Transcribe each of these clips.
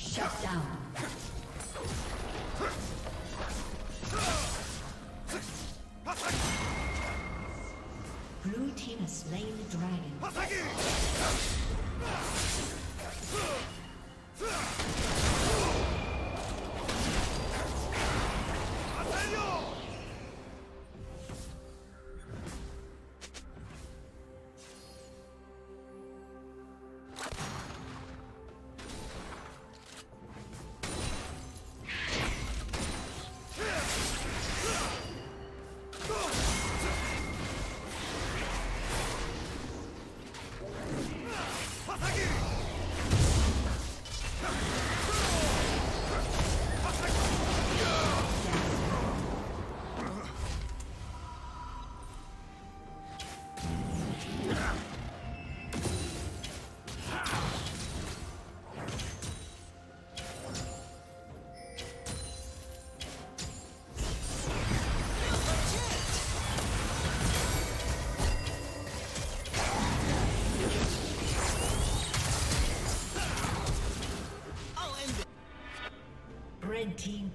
Shut down. Blue team has slain the dragon.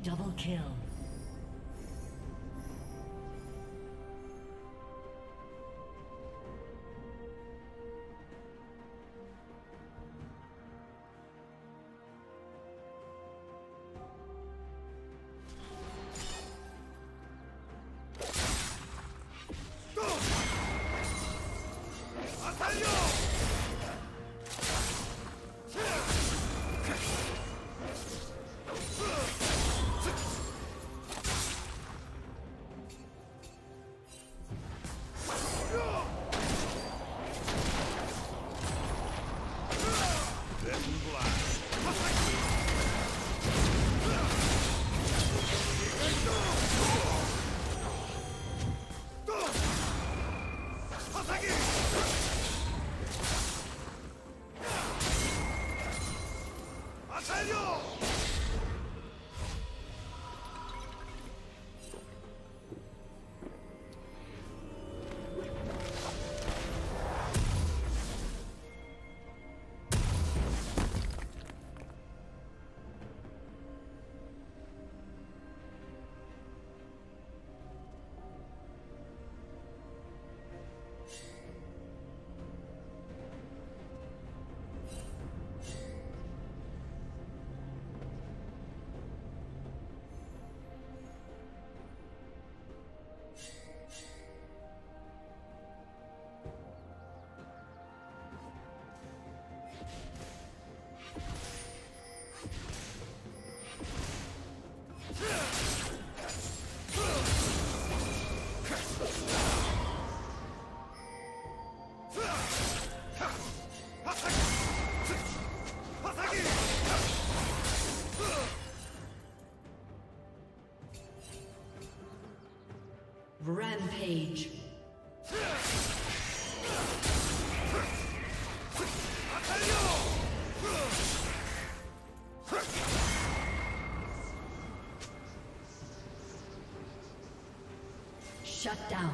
Double kill. Rampage. Shut down.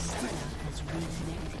summoner has reconnected.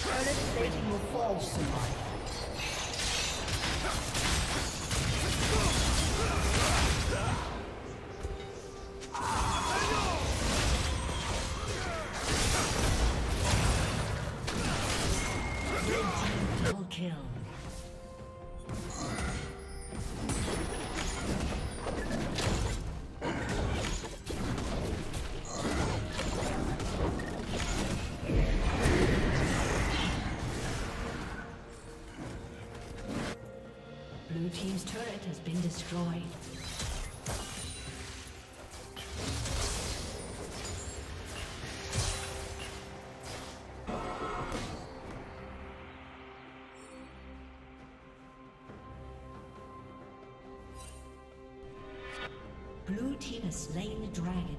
Turret plating will fall soon. kill. Blue team's turret has been destroyed. Blue team has slain the dragon.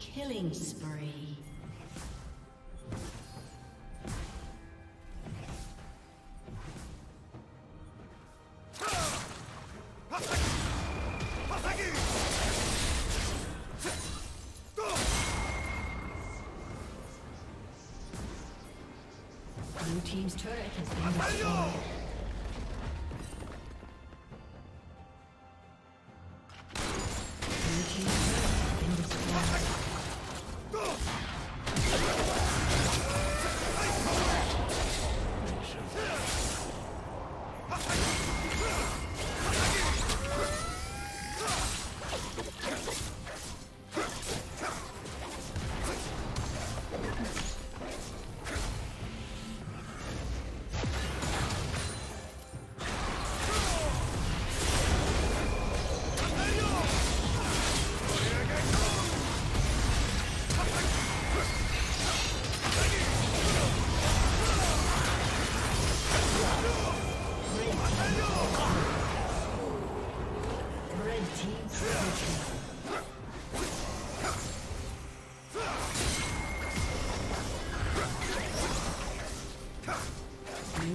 Killing spree. Blue team's turret has been destroyed.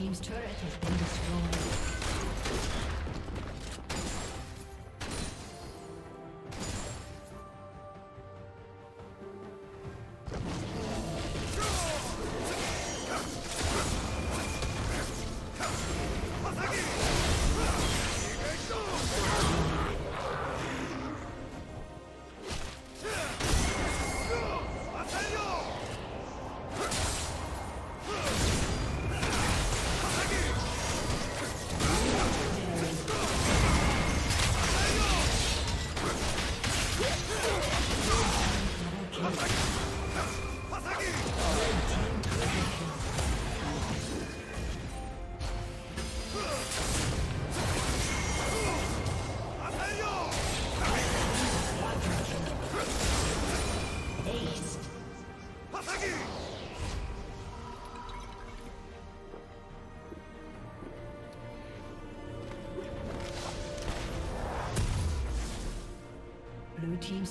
Team's turret has been destroyed. Team's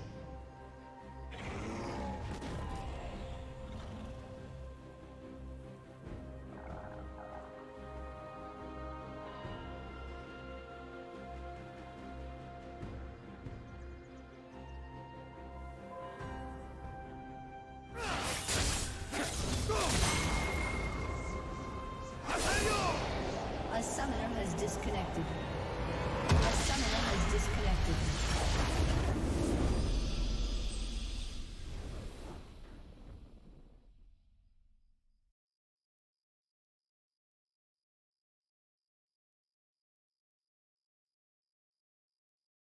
A summoner has disconnected.